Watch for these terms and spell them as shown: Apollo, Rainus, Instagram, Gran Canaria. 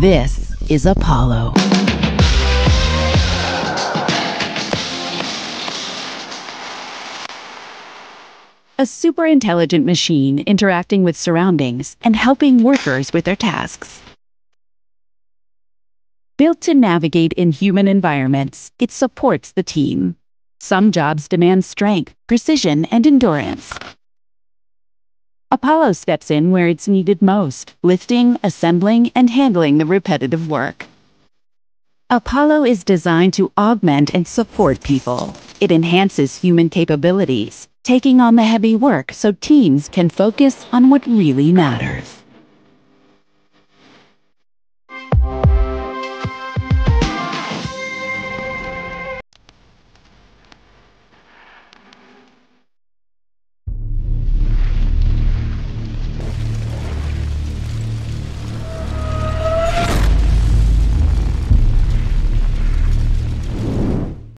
This is Apollo. A super intelligent machine interacting with surroundings and helping workers with their tasks. Built to navigate in human environments, it supports the team. Some jobs demand strength, precision, and endurance. Apollo steps in where it's needed most, lifting, assembling, and handling the repetitive work. Apollo is designed to augment and support people. It enhances human capabilities, taking on the heavy work so teams can focus on what really matters.